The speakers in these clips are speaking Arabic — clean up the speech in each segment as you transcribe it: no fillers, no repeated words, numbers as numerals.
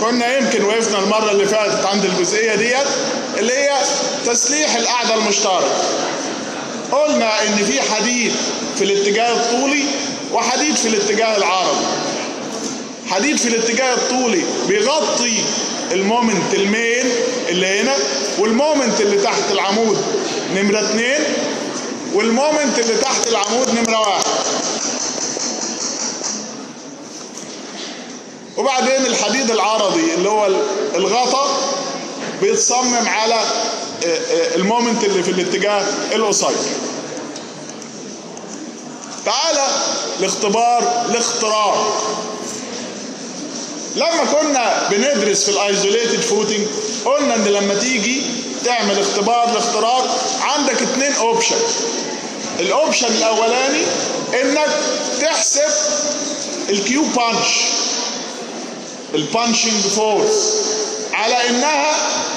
كنا يمكن وقفنا المره اللي فاتت عند الجزئيه ديت اللي هي تسليح القاعده المشترك. قلنا ان في حديد في الاتجاه الطولي وحديد في الاتجاه العرضي. حديد في الاتجاه الطولي بيغطي المومنت المين اللي هنا والمومنت اللي تحت العمود نمره 2 والمومنت اللي تحت العمود نمره 1. وبعدين الحديد العرضي اللي هو الغطا بيتصمم على المومنت اللي في الاتجاه القصير. تعالى لاختبار الاختراق. لما كنا بندرس في الايزوليتد فوتنج قلنا ان لما تيجي تعمل اختبار الاختراق عندك 2 اوبشن. الاوبشن الاولاني انك تحسب الكيو بانش البانشنج فورس على انها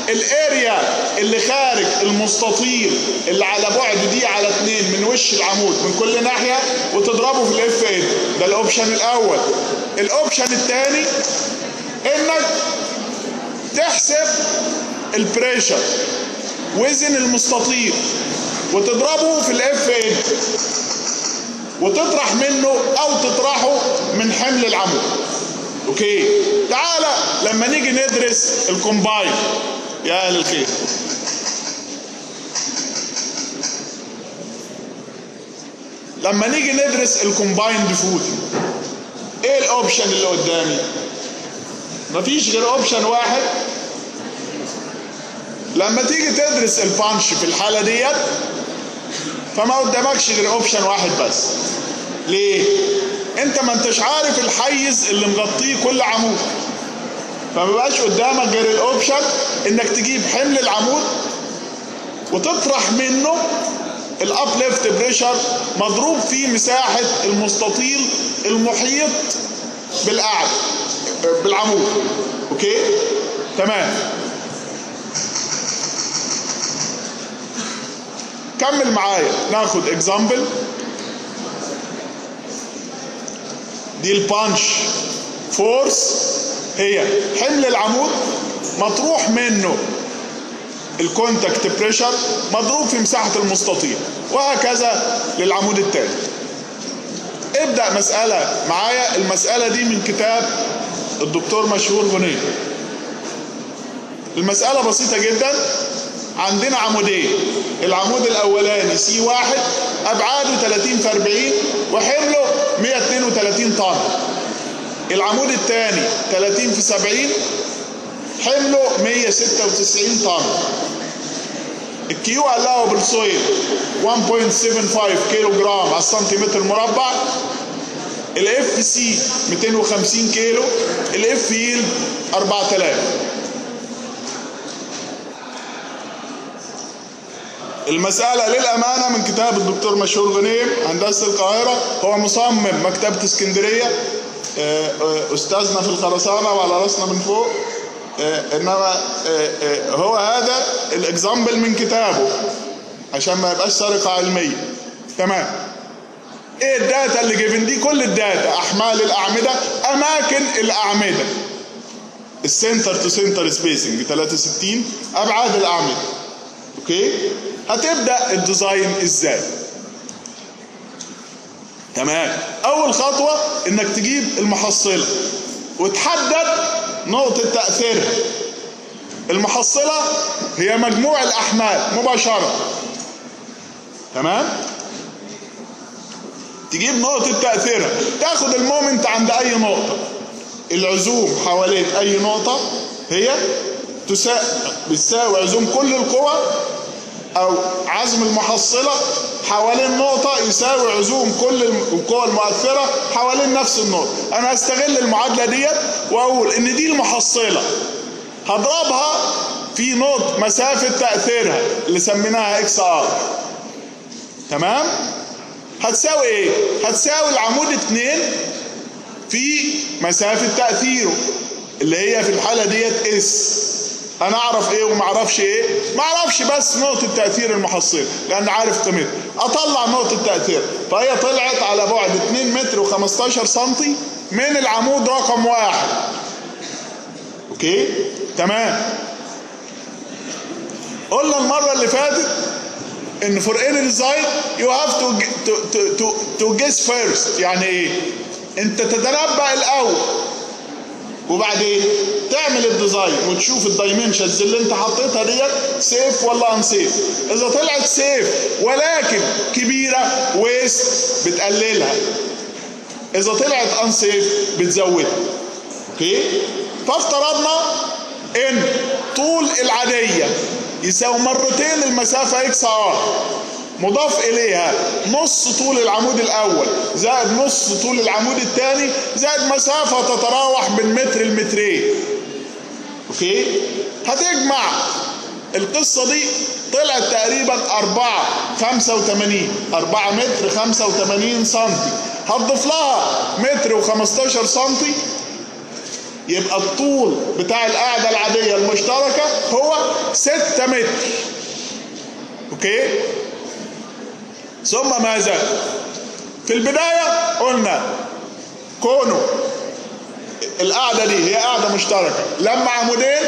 الاريا اللي خارج المستطيل اللي على بعد دي على 2 من وش العمود من كل ناحيه وتضربه في الاف ان. ده الاوبشن الاول. الاوبشن الثاني انك تحسب البريشر وزن المستطيل وتضربه في الاف ان وتطرح منه او تطرحه من حمل العمود. اوكي تعالى لما نيجي ندرس الكومباين يا اهل الخير. لما نيجي ندرس الكومبايند فوتنج ايه الاوبشن اللي قدامي؟ مفيش غير اوبشن واحد. لما تيجي تدرس البانش في الحاله ديت فما قدامكش غير اوبشن واحد بس. ليه؟ انت ما انتش عارف الحيز اللي مغطيه كل عمود فما بقاش قدامك غير الاوبشن انك تجيب حمل العمود وتطرح منه الابليفت بريشر مضروب في مساحه المستطيل المحيط بالقاعده بالعمود. اوكي تمام كمل معايا ناخد اكزامبل. دي البانش فورس هي حمل العمود مطروح منه الكونتاكت بريشر مضروب في مساحه المستطيل وهكذا للعمود التاني. ابدا مساله معايا. المساله دي من كتاب الدكتور مشهور غنيم. المساله بسيطه جدا. عندنا عمودين العمود الاولاني سي واحد ابعاده 30 في 40 وحمله 132 طن. العمود الثاني 30 في 70 حمله 196 طن. الكيو allowable soil 1.75 كيلو جرام على السنتيمتر مربع. الاف سي 250 كيلو. الاف يلد 4000. المسألة للأمانة من كتاب الدكتور مشهور غنيم هندسة القاهرة. هو مصمم مكتبة اسكندرية أستاذنا في الخرسانة وعلى رأسنا من فوق. إنما هو هذا الإكزامبل من كتابه عشان ما يبقاش سرقة علمية. تمام إيه الداتا اللي جايبين دي؟ كل الداتا أحمال الأعمدة أماكن الأعمدة السنتر تو سنتر سبيسنج 63 أبعاد الأعمدة. أوكي هتبدأ الديزاين ازاي؟ تمام اول خطوة انك تجيب المحصلة وتحدد نقطة تأثيرها. المحصلة هي مجموع الاحمال مباشرة. تمام تجيب نقطة تأثيرها تاخد المومنت عند اي نقطة. العزوم حوالين اي نقطة هي بتساوي عزوم كل القوى أو عزم المحصلة حوالين نقطة يساوي عزوم كل القوى المؤثرة حوالين نفس النقطة. أنا هستغل المعادلة ديت وأقول إن دي المحصلة هضربها في نقطة مسافة تأثيرها اللي سميناها إكس آر. تمام؟ هتساوي إيه؟ هتساوي العمود 2 في مسافة تأثيره اللي هي في الحالة ديت إس. أنا أعرف إيه وما أعرفش إيه؟ ما أعرفش بس نقطة تأثير المحصلة لأن عارف قيمتها. أطلع نقطة تأثير فهي طلعت على بعد 2 متر و15 سم من العمود رقم 1. اوكي تمام. قلنا المره اللي فاتت ان for any design you have to guess first. يعني ايه؟ انت تتنبأ الاول وبعدين تعمل الديزاين وتشوف الدايمنشنز اللي انت حطيتها ديت سيف ولا انسيف. اذا طلعت سيف ولكن كبيره ويست بتقللها، اذا طلعت انسيف بتزودها. اوكي؟ فافترضنا ان طول العاديه يساوي مرتين المسافه اكس ار، مضاف اليها نص طول العمود الاول زائد نص طول العمود الثاني زائد مسافه تتراوح من متر لمترين. اوكي؟ هتجمع القصه دي طلعت تقريبا 4.85، 4 متر 85 سم، هتضيف لها متر و15 سم يبقى الطول بتاع القاعده العاديه المشتركه هو 6 متر. اوكي؟ ثم ماذا؟ في البدايه قلنا كونه القاعده دي هي قاعده مشتركه لما عمودين،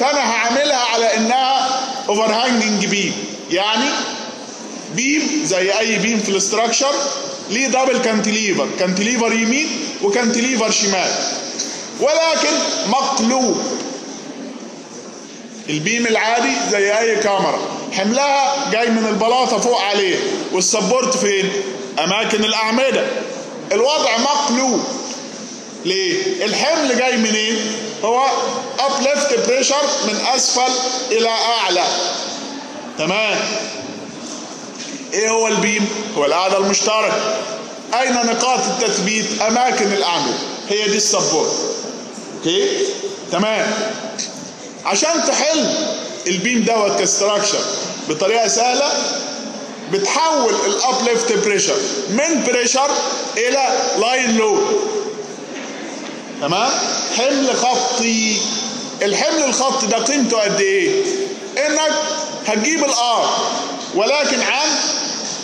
فانا هعملها على انها overhanging beam، يعني بيم زي اي بيم في الاستراكشر ليه دبل كانتيليفر، كانتيليفر يمين وكانتيليفر شمال، ولكن مقلوب. البيم العادي زي اي كاميرا حملها جاي من البلاطه فوق عليه والسبورت فين؟ اماكن الاعمده. الوضع مقلوب ليه؟ الحمل جاي منين؟ هو ابليفت بريشر من اسفل الى اعلى. تمام. ايه هو البيم؟ هو القاعده المشتركه. اين نقاط التثبيت؟ اماكن الاعمده، هي دي السبورت. اوكي تمام. عشان تحل البيم دوت كاستراكشر بطريقه سهله، بتحول الابليفت بريشر من بريشر الى لاين لود. تمام. حمل خطي، الحمل الخطي ده قيمته قد ايه؟ انك هتجيب الار ولكن عن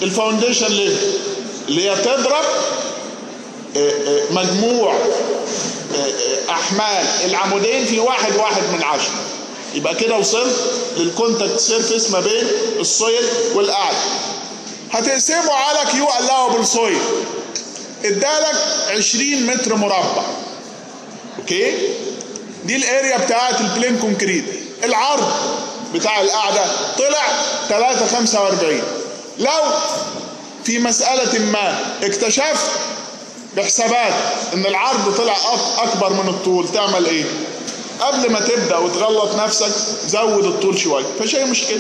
الفاونديشن ليفل، اللي هي تضرب مجموع احمال العمودين في 1.1، يبقى كده وصلت للكونتاكت سيرفيس ما بين السويل والقاعده. هتقسمه على كيو الاوبل سويل، ادالك 20 متر مربع. اوكي؟ دي الاريا بتاعت البلين كونكريت. العرض بتاع القاعده طلع 3.45. لو في مساله ما اكتشفت بحسابات ان العرض طلع اكبر من الطول، تعمل ايه؟ قبل ما تبدا وتغلط نفسك زود الطول شويه، مفيش اي مشكله.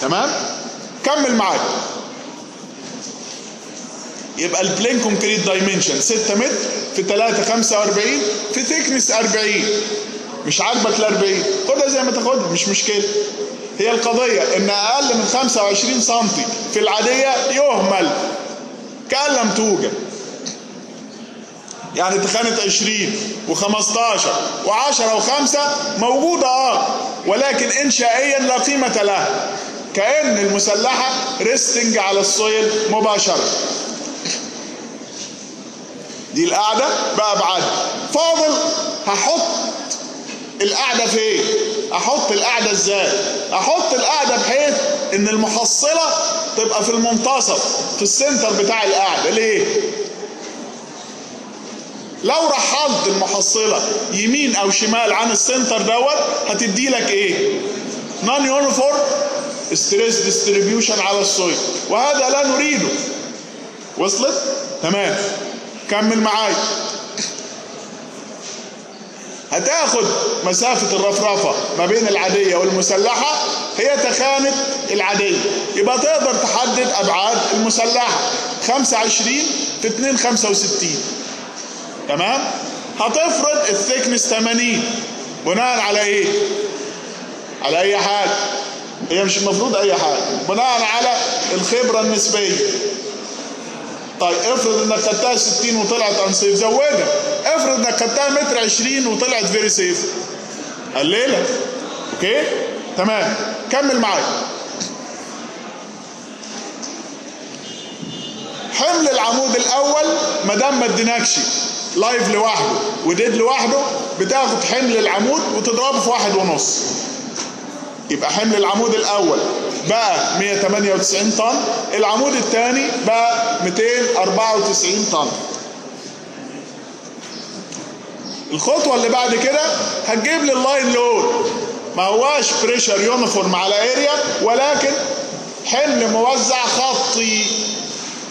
تمام؟ كمل معاك. يبقى البلين كونكريت دايمنشن 6 متر في 3.45 في ثيكنس 40. مش عاجبك ال 40 خدها زي ما تاخدها، مش مشكله. هي القضيه ان اقل من 25 سم في العاديه يهمل كأن لم توجد. يعني تخانه 20 و15 و10 و5 موجوده ولكن انشائيا لا قيمه لها، كأن المسلحه ريستنج على السويل مباشره. دي القاعده بأبعاد. فاضل هحط القاعده فين؟ احط القاعده ازاي؟ احط القاعده بحيث ان المحصله تبقى في المنتصف، في السنتر بتاع القاعده. ليه؟ لو رحلت المحصله يمين او شمال عن السنتر دوت هتدي لك ايه؟ نون يونيفورم ستريس ديستريبيوشن على السويل، وهذا لا نريده. وصلت؟ تمام. كمل معايا. هتاخد مسافة الرفرفة ما بين العادية والمسلحة هي تخانة العادية، يبقى تقدر تحدد أبعاد المسلحة 25 في 2.65. تمام؟ هتفرض الثيكنس 80 بناء على إيه؟ على أي حاجة، هي مش المفروض أي حاجة، بناء على الخبرة النسبية. طيب افرض انك خدتها 60 وطلعت انسيف، زودها. افرض انك خدتها متر 20 وطلعت فيري سيف، قللها. اوكي؟ تمام. كمل معايا. حمل العمود الاول ما دام ما اديناكش لايف لوحده وديد لوحده بتاخد حمل العمود وتضربه في 1.5. يبقى حمل العمود الاول بقى 198 طن، العمود الثاني بقى 294 طن. الخطوه اللي بعد كده هتجيب لي اللاين لود، ما هواش بريشر يونيفورم على اريا، ولكن حمل موزع خطي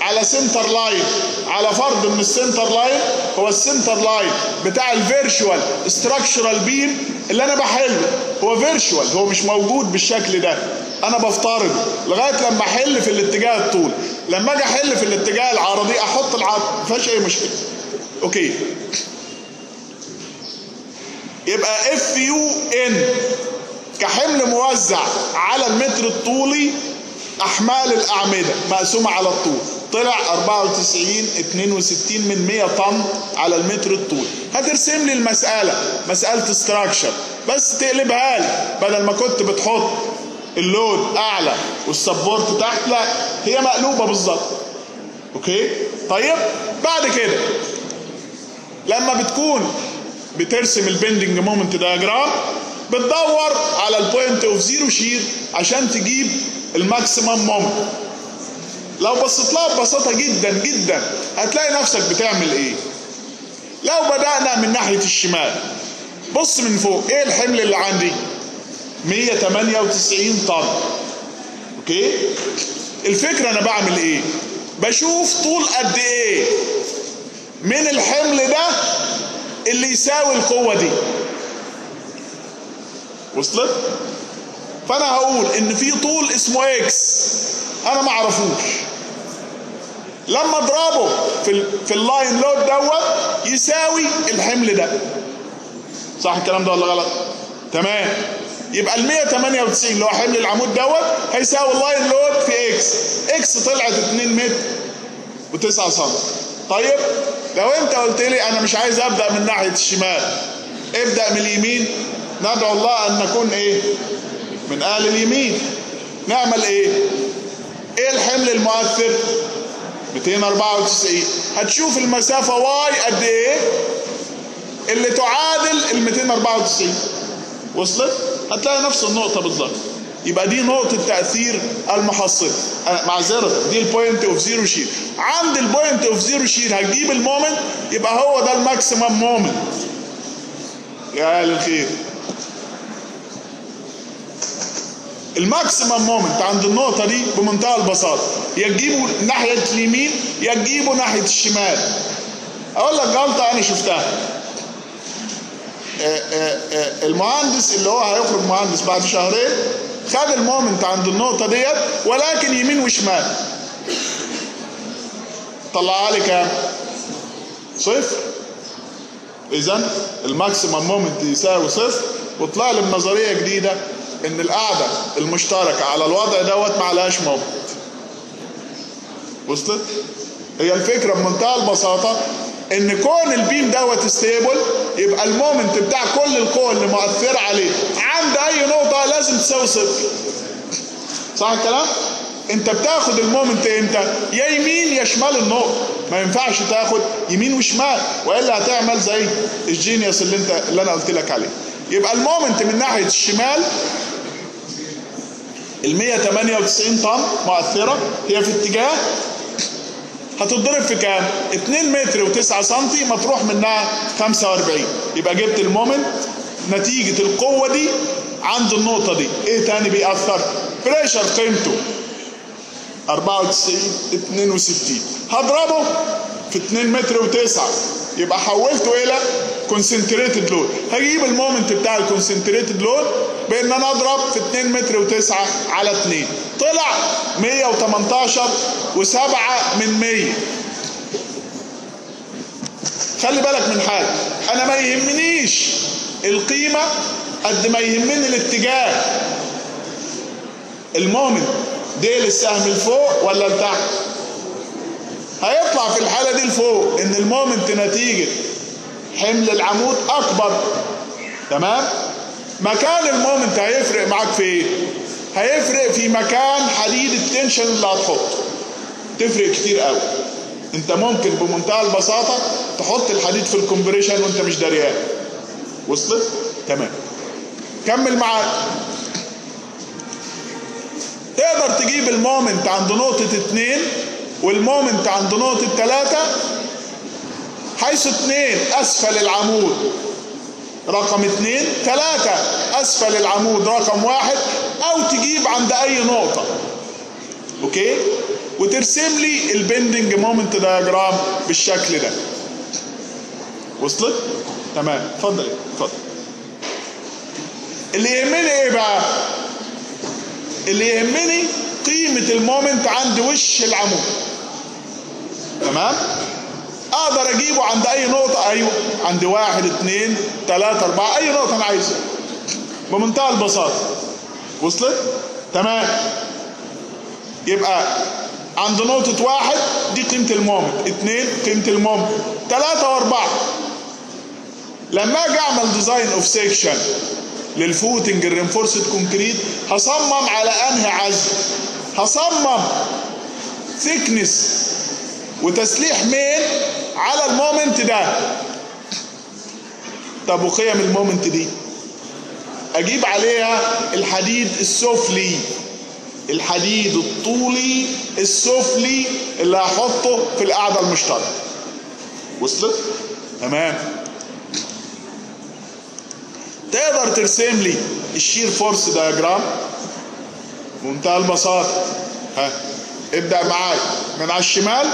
على سنتر لاين، على فرض ان السنتر لاين هو السنتر لاين بتاع الفيرشوال استراكشرال بيم اللي انا بحله، هو فيرشوال، هو مش موجود بالشكل ده، انا بفترض لغايه لما احل في الاتجاه الطول. لما اجي احل في الاتجاه العرضي احط العرض، ما فيهاش اي مشكله. اوكي، يبقى اف يو ان كحمل موزع على المتر الطولي، احمال الاعمده مقسومه على الطول، طلع 94.62 من 100 طن على المتر الطول. هترسم لي المساله مساله استراكشر، بس تقلبها لي، بدل ما كنت بتحط اللود اعلى والسبورت تحت، لا هي مقلوبه بالظبط. اوكي، طيب بعد كده لما بتكون بترسم البندنج مومنت دايجرام بتدور على البوينت اوف زيرو شير عشان تجيب الماكسيمم مومنت. لو بصيت لها ببساطه جدا جدا هتلاقي نفسك بتعمل ايه. لو بدأنا من ناحيه الشمال، بص من فوق، ايه الحمل اللي عندي؟ 198 طن. اوكي، الفكره انا بعمل ايه؟ بشوف طول قد ايه من الحمل ده اللي يساوي القوه دي. وصلت؟ فانا هقول ان في طول اسمه اكس انا ما اعرفوش، لما اضربه في اللاين لود دوت يساوي الحمل ده. صح الكلام ده ولا غلط؟ تمام. يبقى ال 198 اللي هو حمل العمود دوت هيساوي اللاين لود في اكس. اكس طلعت 2.09 متر. طيب لو انت قلت لي انا مش عايز ابدا من ناحيه الشمال، ابدا من اليمين، ندعو الله ان نكون ايه؟ من اهل اليمين. نعمل ايه؟ ايه الحمل المؤثر؟ 294. هتشوف المسافه واي قد ايه اللي تعادل ال 294. وصلت؟ هتلاقي نفس النقطه بالظبط. يبقى دي نقطه تاثير المحصله، معذره، دي البوينت اوف زيرو شير. عند البوينت اوف زيرو شير هتجيب المومنت، يبقى هو ده الماكسيمم مومنت. يا اهل الخير، الماكسيمم مومنت عند النقطه دي بمنتهى البساطه، يا تجيبه ناحيه اليمين يا تجيبه ناحيه الشمال. اقول لك غلطه انا شفتها، المهندس اللي هو هيخرج مهندس بعد شهرين خد المومنت عند النقطه ديت، ولكن يمين وشمال، طلعها لي كام؟ صفر. اذا الماكسيمم مومنت يساوي صفر. وطلع لي بنظريه جديده ان القاعده المشتركه على الوضع دوت ما عليهاش مومنت. وصلت؟ هي الفكره بمنتهى البساطه ان كون البيم دوت ستيبل، يبقى المومنت بتاع كل القوى اللي مؤثره عليه عند اي نقطه لازم تساوي صفر. صح الكلام؟ انت بتاخد المومنت امتى؟ يا يمين يا شمال النقطه، ما ينفعش تاخد يمين وشمال، والا هتعمل زي الجينيوس اللي انا قلت لك عليه. يبقى المومنت من ناحيه الشمال ال 198 طن مؤثره، هي في اتجاه هتضرب في كام؟ 2.09 متر، مطروح منها 45. يبقى جبت المومنت نتيجه القوه دي عند النقطه دي. ايه تاني بيأثر؟ بريشر قيمته 94.62، هضربه في 2.09 متر، يبقى حولته الى كونسنتريتد لود. هجيب المومنت بتاع الكونسنتريتد لود بان انا اضرب في 2.09 متر على 2، طلع 118.7 من 100. خلي بالك من حاجه، انا ما يهمنيش القيمه قد ما يهمني الاتجاه. المومنت ديل السهم لفوق ولا لتحت؟ هيطلع في الحاله دي لفوق، ان المومنت نتيجه حمل العمود اكبر. تمام؟ مكان المومنت هيفرق معاك في ايه؟ هيفرق في مكان حديد التنشن اللي هتحطه، تفرق كتير قوي. انت ممكن بمنتهى البساطه تحط الحديد في الكومبريشن وانت مش داريان، وصلت؟ تمام. كمل معايا. تقدر تجيب المومنت عند نقطة 2 والمومنت عند نقطة 3 حيث 2 أسفل العمود رقم 2، 3 أسفل العمود رقم 1، أو تجيب عند أي نقطة. أوكي؟ وترسم لي البندنج مومنت دايجرام بالشكل ده. وصلت؟ تمام. اتفضل اتفضل. اللي يهمني ايه بقى؟ اللي يهمني قيمة المومنت عند وش العمود. تمام؟ اقدر اجيبه عند اي نقطة، ايوه، عند 1 2 3 4 اي نقطة انا عايزها. بمنتهى البساطة. وصلت؟ تمام. يبقى عند نقطة 1 دي قيمة المومنت، 2 قيمة المومنت، 3 و4. لما اجي اعمل ديزاين اوف سيكشن للفوتنج الرينفورسد كونكريت هصمم على انهي عزم؟ هصمم ثيكنس وتسليح مين؟ على المومنت ده. طب وقيم المومنت دي؟ اجيب عليها الحديد السفلي، الحديد الطولي السفلي اللي هحطه في القاعدة المشتركة. وصلت؟ تمام. تقدر ترسم لي الشير فورس دايجرام بمنتهى البساطة. ها، ابدأ معايا من على الشمال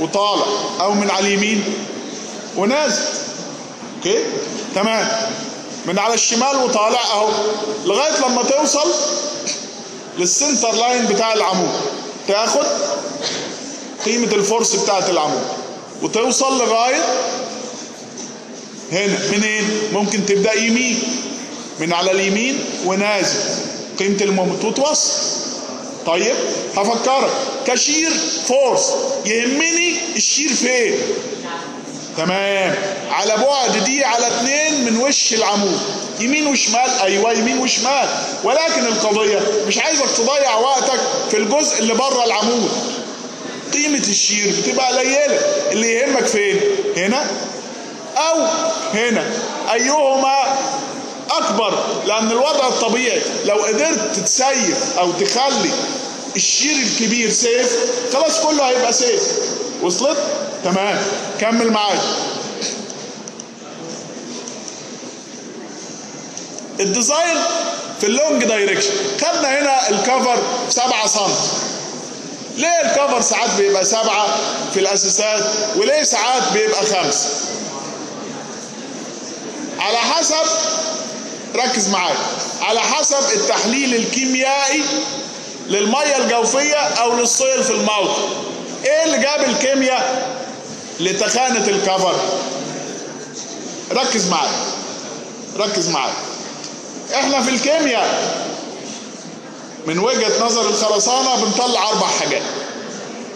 وطالع أو من على اليمين ونازل. أوكي؟ تمام. من على الشمال وطالع أهو لغاية لما توصل للسنتر لاين بتاع العمود، تاخد قيمة الفورس بتاعت العمود وتوصل لغاية هنا. منين؟ ممكن تبدأ يمين، من على اليمين ونازل قيمة المومنت وتوصل. طيب هفكرك كشير فورس يهمني الشير فين؟ تمام، على بعد دي على 2 من وش العمود، يمين وشمال، ايوه يمين وشمال. ولكن القضية مش عايزك تضيع وقتك في الجزء اللي بره العمود، قيمة الشير بتبقى قليلة. اللي يهمك فين؟ هنا أو هنا، أيهما أكبر؟ لأن الوضع الطبيعي لو قدرت تسيف أو تخلي الشير الكبير سيف خلاص كله هيبقى سيف. وصلت؟ تمام. كمل معايا. الديزاين في اللونج دايركشن، خدنا هنا الكفر 7 سم. ليه الكفر ساعات بيبقى 7 في الأساسات وليه ساعات بيبقى 5؟ على حسب، ركز معايا، على حسب التحليل الكيميائي للميه الجوفيه او للسيل في الموقع. ايه اللي جاب الكيمياء لتخانه الكفر؟ ركز معايا ركز معايا. احنا في الكيمياء من وجهه نظر الخرسانه بنطلع 4 حاجات.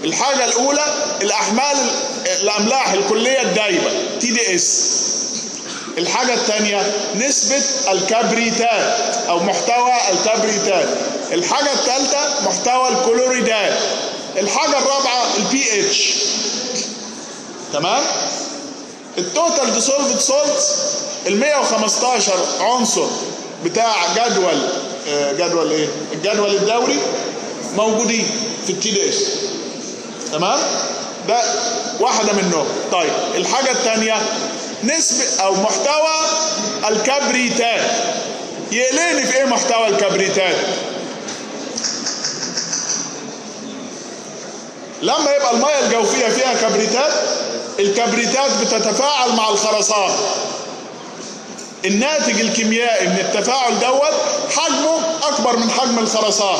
الحاجه الاولى الاحمال الاملاح الكليه الدايبه TDS. الحاجة الثانية نسبة الكبريتات أو محتوى الكبريتات. الحاجة الثالثة محتوى الكلوريدات. الحاجة الرابعة pH. تمام؟ التوتال ديسولفد سولتس ال 115 عنصر بتاع جدول إيه؟ الجدول الدوري موجودين في التي دي اس. تمام؟ ده واحدة منهم. طيب الحاجة الثانية نسبة أو محتوى الكبريتات. يقلقني في إيه محتوى الكبريتات؟ لما يبقى المية الجوفية فيها كبريتات، الكبريتات بتتفاعل مع الخرسان. الناتج الكيميائي من التفاعل دوت حجمه أكبر من حجم الخرسان.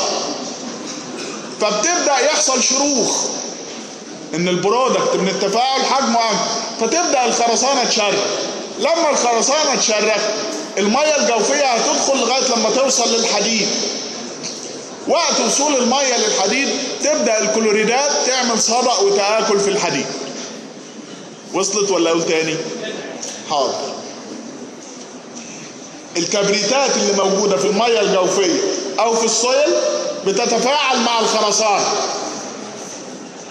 فبتبدأ يحصل شروخ إن البرودكت من التفاعل حجمه أكبر، فتبدأ الخرسانة تشرخ. لما الخرسانة تشرخ المية الجوفية هتدخل لغاية لما توصل للحديد. وقت وصول المية للحديد تبدأ الكلوريدات تعمل صدأ وتآكل في الحديد. وصلت ولا أقول تاني؟ حاضر. الكبريتات اللي موجودة في المية الجوفية أو في السويل بتتفاعل مع الخرسانة.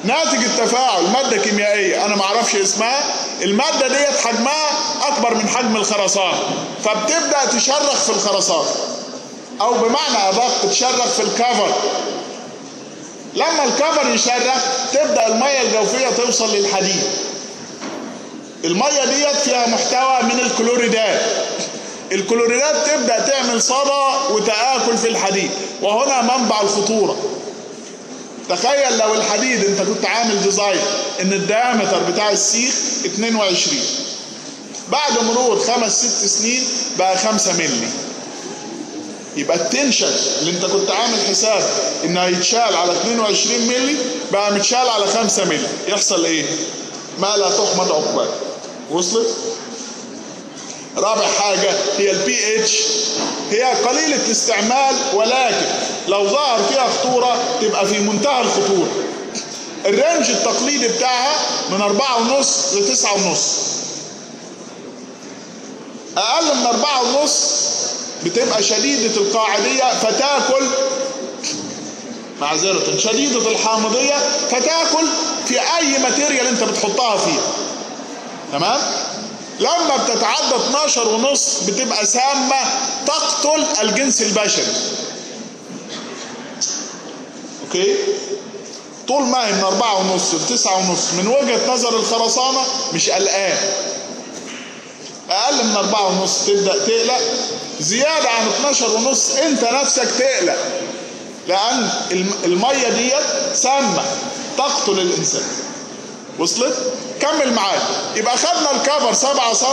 ناتج التفاعل مادة كيميائية أنا معرفش تعرفش اسمها، المادة ديت حجمها أكبر من حجم الخرسانة، فبتبدأ تشرخ في الخرسانة، أو بمعنى أدق تشرخ في الكفر. لما الكفر يشرخ تبدأ المية الجوفية توصل للحديد. المية ديت فيها محتوى من الكلوريدات. الكلوريدات تبدأ تعمل صدى وتآكل في الحديد، وهنا منبع الخطورة. تخيل لو الحديد انت كنت عامل ديزاين ان الديامتر بتاع السيخ 22، بعد مرور 5-6 سنين بقى 5 مللي، يبقى التنشن اللي انت كنت عامل حساب انه هيتشال على 22 مللي بقى متشال على 5 مللي، يحصل ايه؟ ما لا تحمد عقباه. وصلت؟ رابع حاجة هي pH، هي قليلة الاستعمال ولكن لو ظهر فيها خطورة تبقى في منتهى الخطورة. الرنج التقليدي بتاعها من 4.5 ل 9.5. أقل من 4.5 بتبقى شديدة القاعدية فتاكل، معذرة، شديدة الحامضية فتاكل في أي ماتيريال أنت بتحطها فيها. تمام؟ لما بتتعدى 12.5 بتبقى سامة تقتل الجنس البشري. اوكي؟ طول ما هي من 4.5 ل 9.5 من وجهة نظر الخرسانة مش قلقان. أقل من 4.5 تبدأ تقلق، زيادة عن 12.5 أنت نفسك تقلق، لأن المية ديت سامة تقتل الإنسان. وصلت؟ كمل معايا. يبقى خدنا الكفر 7 سم.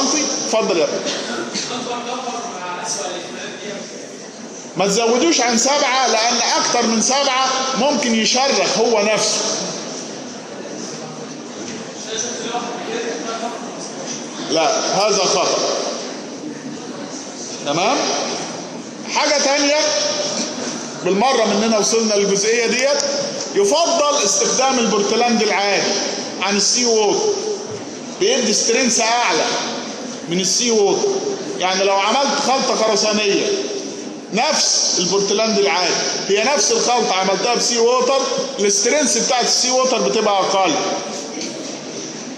اتفضل يا ابني. ما تزودوش عن 7 لأن أكتر من 7 ممكن يشرخ هو نفسه. لا، هذا خطأ. تمام؟ حاجة تانية بالمرة مننا وصلنا للجزئية ديت، يفضل استخدام البورتلاند العادي عن السي ووتر، بيدي سترينس اعلى من السي ووتر. يعني لو عملت خلطه خرسانيه نفس البورتلاند العادي هي نفس الخلطه عملتها بسي ووتر، السترينس بتاعت السي ووتر بتبقى اقل.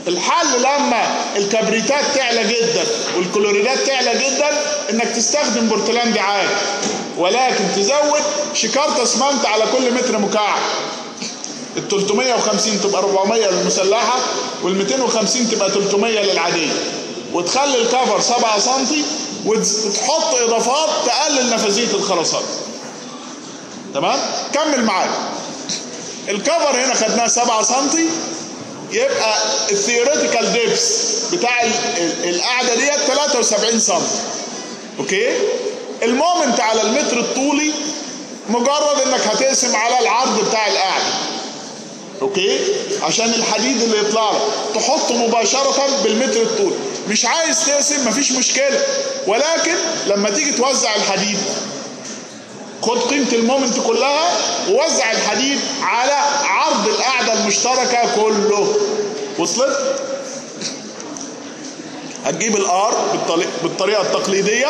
الحل لما الكبريتات تعلى جدا والكلوريدات تعلى جدا انك تستخدم بورتلاند عادي، ولكن تزود شكارة اسمنت على كل متر مكعب. ال 350 تبقى 400 للمسلحه، وال 250 تبقى 300 للعاديه، وتخلي الكفر 7 سم، وتحط اضافات تقلل نفاذيه الخرسانه. تمام؟ كمل معايا. الكفر هنا خدناه 7 سم، يبقى الثيوريتيكال ديبس بتاع القاعده ديت 73 سم. اوكي؟ المومنت على المتر الطولي مجرد انك هتقسم على العرض بتاع القاعده. اوكي؟ عشان الحديد اللي يطلع لك تحطه مباشرة بالمتر الطول. مش عايز تقسم مفيش مشكلة، ولكن لما تيجي توزع الحديد خد قيمة المومنت كلها ووزع الحديد على عرض القاعدة المشتركة كله. وصلت؟ هتجيب الار بالطريقة التقليدية،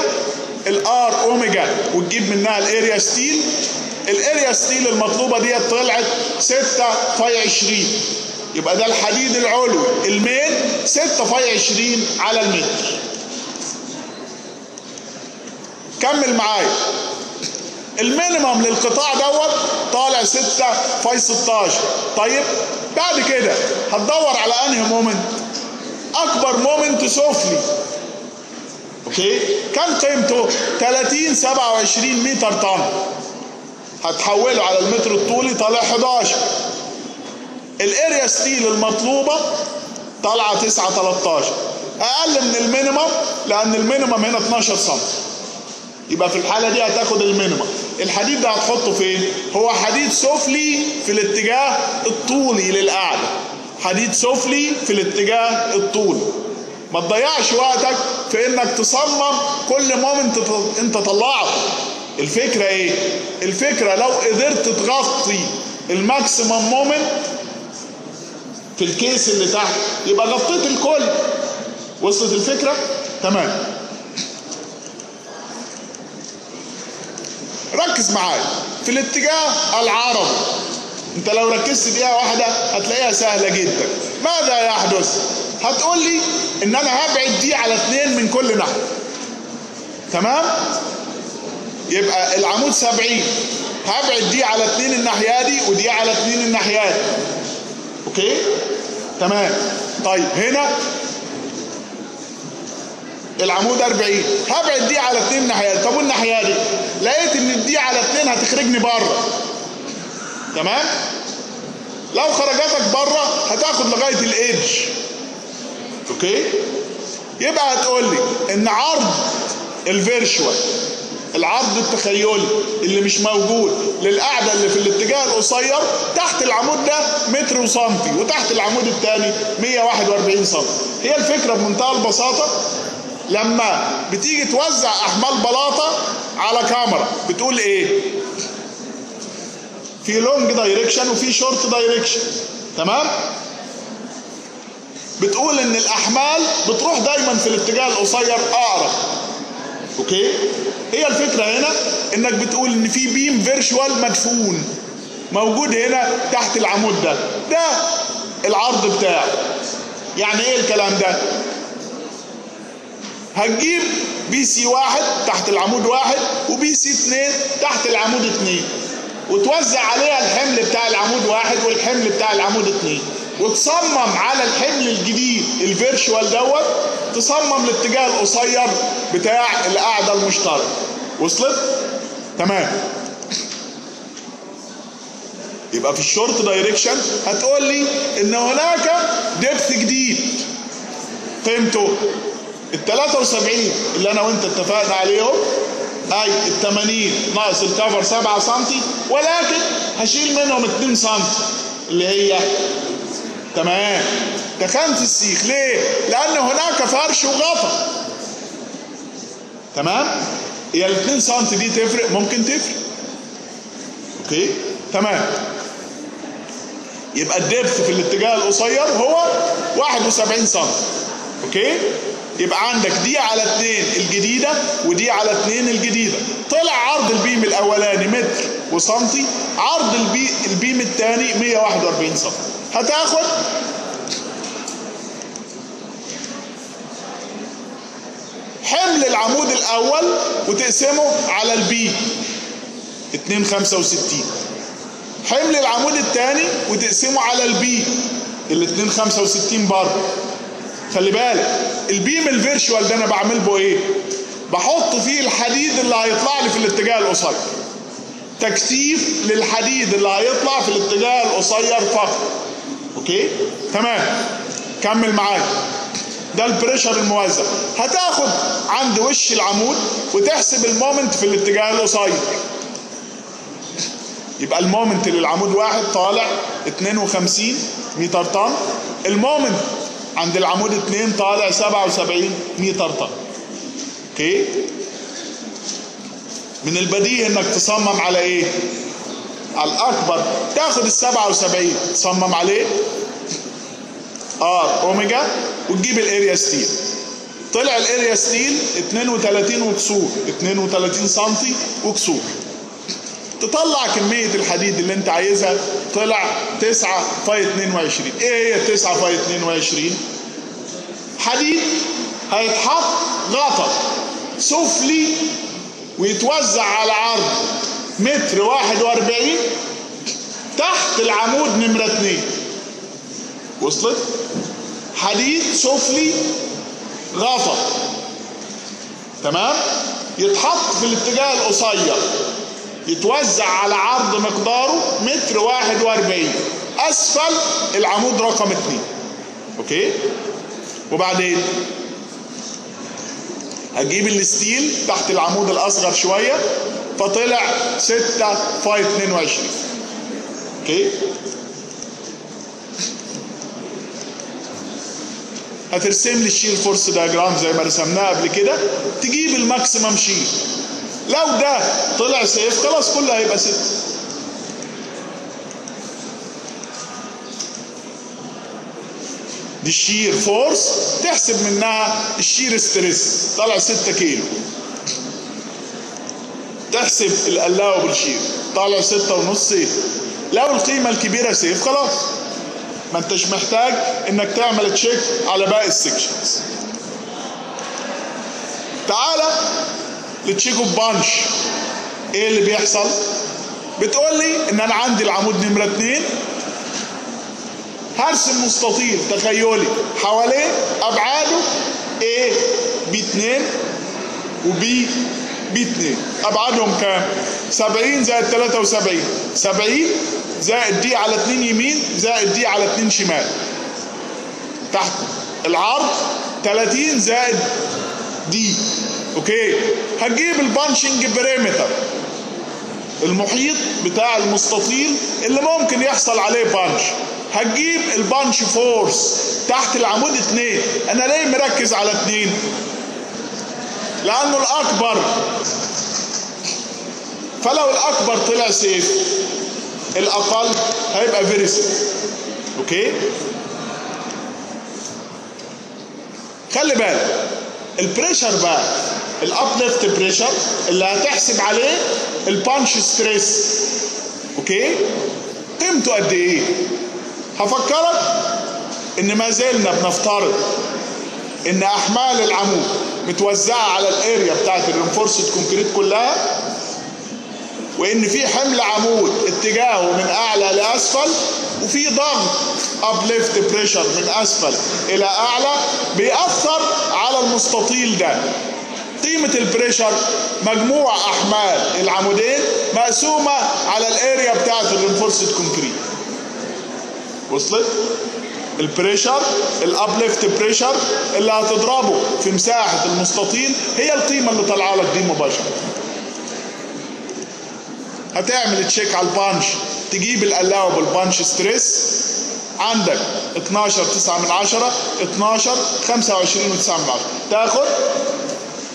الار اوميجا، وتجيب منها الاريا ستيل. الاريا ستيل المطلوبه ديت طلعت 6 فاي 20، يبقى ده الحديد العلوي المين 6 فاي 20 على المتر. كمل معايا. المينيمم للقطاع دوت طالع 6 فاي 16. طيب بعد كده هتدور على انهي مومنت؟ اكبر مومنت سفلي. اوكي؟ كان قيمته 30.27 متر طن، هتحوله على المتر الطولي طالع 11. الاريا ستيل المطلوبه طالعه 9.13، اقل من المينيمم لان المينيمم هنا 12 سم، يبقى في الحاله دي هتاخد المينيمم. الحديد ده هتحطه فين؟ هو حديد سفلي في الاتجاه الطولي للقاعده، حديد سفلي في الاتجاه الطولي. ما تضيعش وقتك في انك تصمم كل مومنت انت طلعته. الفكرة ايه؟ الفكرة لو قدرت تغطي الماكسيمم مومنت في الكيس اللي تحت يبقى غطيت الكل. وصلت الفكرة؟ تمام. ركز معايا في الاتجاه العربي. انت لو ركزت دقيقة واحدة هتلاقيها سهلة جدا. ماذا يحدث؟ هتقول لي ان انا هبعد دي على 2 من كل ناحيه. تمام؟ يبقى العمود 70، هبعد دي على 2 الناحيه دي ودي على 2 الناحيه دي. اوكي؟ تمام. طيب هنا العمود 40، هبعد دي على 2 الناحيه دي، طب والناحيه دي؟ لقيت ان دي على 2 هتخرجني بره. تمام؟ لو خرجتك بره هتاخد لغايه الايدج. اوكي؟ يبقى هتقول لي ان عرض الفيرشوال، العرض التخيلي اللي مش موجود للقاعده اللي في الاتجاه القصير تحت العمود ده متر وسنتي، وتحت العمود الثاني 141 سم. هي الفكره بمنتهى البساطه لما بتيجي توزع احمال بلاطه على كاميرا بتقول ايه؟ في لونج دايركشن وفي شورت دايركشن. تمام؟ بتقول ان الاحمال بتروح دايما في الاتجاه القصير اقرب. اوكي؟ هي الفكره هنا انك بتقول ان في بيم فيرشوال مدفون موجود هنا تحت العمود ده، ده العرض بتاعه. يعني ايه الكلام ده؟ هتجيب بي سي 1 تحت العمود 1 وبي سي 2 تحت العمود 2 وتوزع عليها الحمل بتاع العمود 1 والحمل بتاع العمود 2 وتصمم على الحمل الجديد الفيرشوال دوت، تصمم الاتجاه القصير بتاع القاعده المشتركه. وصلت؟ تمام. يبقى في الشورت دايركشن هتقول لي ان هناك دبث جديد قيمته ال 73 اللي انا وانت اتفقنا عليهم، اي ال 80 ناقص الكفر 7 سم، ولكن هشيل منهم 2 سم اللي هي. تمام. دخلت السيخ ليه؟ لان هناك فرش وغطا. تمام؟ هي ال 2 سم دي تفرق؟ ممكن تفرق. اوكي؟ تمام. يبقى الدبث في الاتجاه القصير هو 71 سم. اوكي؟ يبقى عندك دي على 2 الجديدة ودي على 2 الجديدة. طلع عرض البيم الأولاني متر وسنتي، عرض البيم الثاني 141 سم. هتاخد حمل العمود الأول وتقسمه على البي 2.65، حمل العمود الثاني وتقسمه على البي ال 2.65 برضه. خلي بالك البيم الفيرشوال ده انا بعمل بيه ايه؟ بحط فيه الحديد اللي هيطلع لي في الاتجاه القصير، تكثيف للحديد اللي هيطلع في الاتجاه القصير فقط. اوكي؟ تمام. كمل معايا. ده البريشر الموزع. هتاخد عند وش العمود وتحسب المومنت في الاتجاه القصير. يبقى المومنت للعمود 1 طالع 52 متر طن، المومنت عند العمود 2 طالع 77 متر طن. اوكي؟ من البديهي انك تصمم على ايه؟ على الاكبر. تاخد ال 77 تصمم عليه ار اوميجا وتجيب الاريا ستيل. طلع الاريا ستيل 32 وكسور، 32 سم وكسور. تطلع كمية الحديد اللي انت عايزها، طلع 9.22. ايه هي 9.22؟ حديد هيتحط غطا سفلي ويتوزع على عرض متر 41 تحت العمود نمرة 2. وصلت؟ حديد سفلي غطا. تمام؟ يتحط في الاتجاه القصير، يتوزع على عرض مقداره متر 41 اسفل العمود رقم 2. اوكي؟ وبعدين هتجيب الستيل تحت العمود الاصغر شويه فطلع 6.22. اوكي؟ هترسم لي الشير فورس دايجرام زي ما رسمناه قبل كده، تجيب الماكسيمم شير. لو ده طلع سيف خلاص كله هيبقى 6. دي الشير فورس تحسب منها الشير ستريس، طلع 6 كيلو. تحسب القلاوه بالشير، طلع 6.5 سيف. لو القيمه الكبيره سيف خلاص ما انتش محتاج انك تعمل تشيك على باقي السكشنز. تعالى للتشيك اوف بانش. ايه اللي بيحصل؟ بتقول لي ان انا عندي العمود نمره 2، هرسم مستطيل تخيلي حواليه ابعاده A B2 وB B2، ابعادهم كام؟ 70 زائد 73، 70 زائد دي على 2 يمين زائد دي على 2 شمال. تحت العرض 30 زائد دي. اوكي، هنجيب البانشنج بريمتر، المحيط بتاع المستطيل اللي ممكن يحصل عليه بانش. هتجيب البانش فورس تحت العمود 2. انا ليه مركز على 2؟ لانه الاكبر، فلو الاكبر طلع سيف الاقل هيبقى فيري سيف. اوكي، خلي بالك البريشر بقى، الابليفت بريشر اللي هتحسب عليه البانش ستريس، اوكي، قيمته قد ايه؟ هفكرك ان ما زلنا بنفترض ان احمال العمود متوزعه على الاريا بتاعت الرينفورسد كونكريت كلها، وان في حمل عمود اتجاهه من اعلى لاسفل، وفي ضغط ابليفت بريشر من اسفل الى اعلى بيأثر على المستطيل ده. قيمه البريشر مجموع احمال العمودين مقسومه على الاريا بتاعت الرينفورسد كونكريت. وصلت؟ البريشر الابليفت بريشر اللي هتضربه في مساحه المستطيل هي القيمه اللي طالعه لك دي مباشره. هتعمل تشيك على البانش، تجيب الالاوبل بانش ستريس، عندك 12.9 من 10، 12، 25.9 من 10، تاخد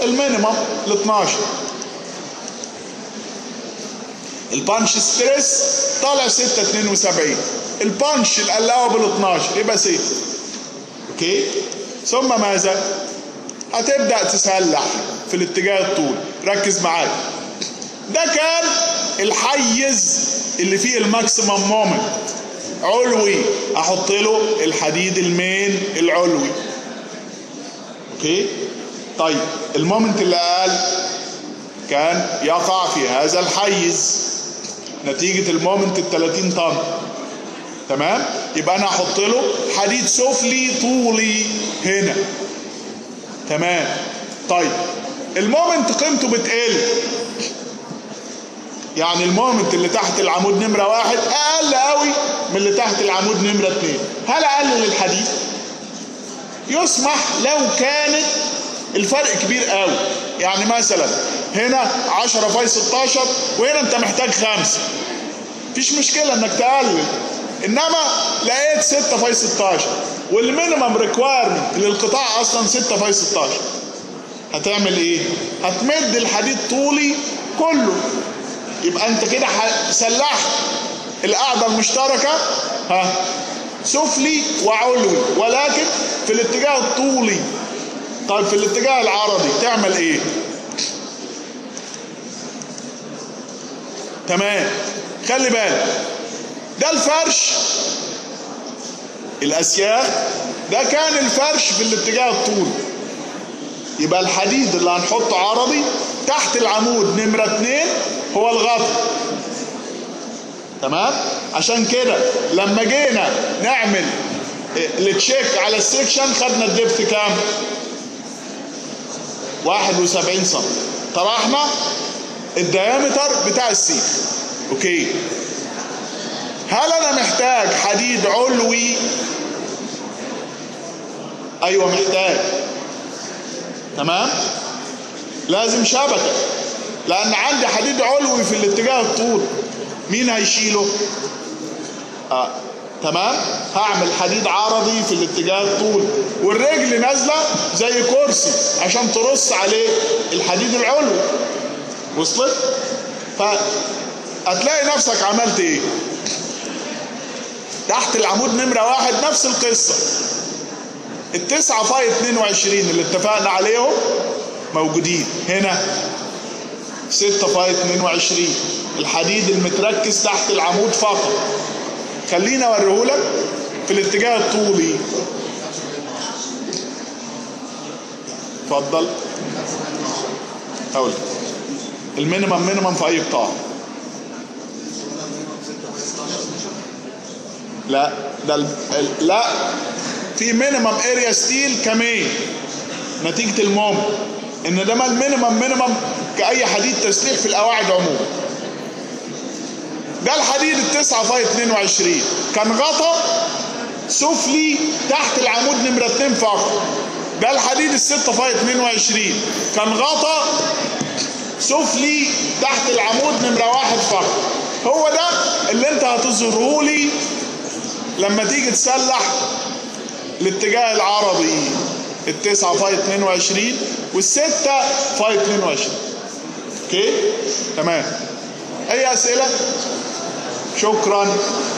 المينيمم ل 12. البانش ستريس طالع 6.72، البانش الالاوبل 12 يبقى 6. اوكي، ثم ماذا؟ هتبدا تسلح في الاتجاه الطول. ركز معايا، ده كان الحيز اللي فيه الماكسيمم مومنت علوي، احط له الحديد المين العلوي. اوكي، طيب المومنت اللي اقل كان يقع في هذا الحيز نتيجه المومنت ال 30 طن، تمام؟ يبقى انا هحط له حديد سفلي طولي هنا، تمام؟ طيب المومنت قيمته بتقل، يعني المومنت اللي تحت العمود نمره 1 اقل قوي من اللي تحت العمود نمره 2. هل اقلل الحديد؟ يسمح لو كانت الفرق كبير قوي، يعني مثلا هنا 10 فاي 16 وهنا انت محتاج 5، مفيش مشكله انك تقلل. انما لقيت 6 فاي 16 والمينيمم ريكوايرمنت للقطاع اصلا 6 فاي 16، هتعمل ايه؟ هتمد الحديد طولي كله، يبقى انت كده سلحت القاعده المشتركه سفلي وعلوي، ولكن في الاتجاه الطولي. طيب في الاتجاه العرضي تعمل ايه؟ تمام، خلي بالك ده الفرش الاسياخ، ده كان الفرش في الاتجاه الطولي، يبقى الحديد اللي هنحطه عرضي تحت العمود نمره 2 هو الغطاء، تمام؟ عشان كده لما جينا نعمل التشيك على السكشن خدنا الدبث كام؟ 71 سم. طرحنا الديامتر بتاع السيخ. اوكي، هل انا محتاج حديد علوي؟ ايوه محتاج، تمام؟ لازم شبكه، لان عندي حديد علوي في الاتجاه الطول، مين هيشيله؟ تمام، هعمل حديد عرضي في الاتجاه الطول، والرجل نازله زي كرسي عشان ترص عليه الحديد العلوي. وصلت؟ فهتلاقي نفسك عملت ايه؟ تحت العمود نمره 1 نفس القصه، ال9 فاي 22 اللي اتفقنا عليهم موجودين هنا، 6 فاي 22، الحديد المتركز تحت العمود فقط. خليني اوريهولك في الاتجاه الطولي. اتفضل. هقول المينيمم في اي قطاع؟ لا ده لا في مينيمم اريا ستيل كمين نتيجه الموم، انما المينيمم كاي حديد تسليح في القواعد عموما. ده الحديد التسعة فاي 22 كان غطا سفلي تحت العمود نمره 2 فقط. ده الحديد الستة فاي 22 كان غطا سفلي تحت العمود نمره 1 فقط. هو ده اللي انت هتظهره لي لما تيجي تسلح الاتجاه العربي، التسعة فاي 22 والستة فاي 22. اوكي تمام. اي اسئله؟ شكرا.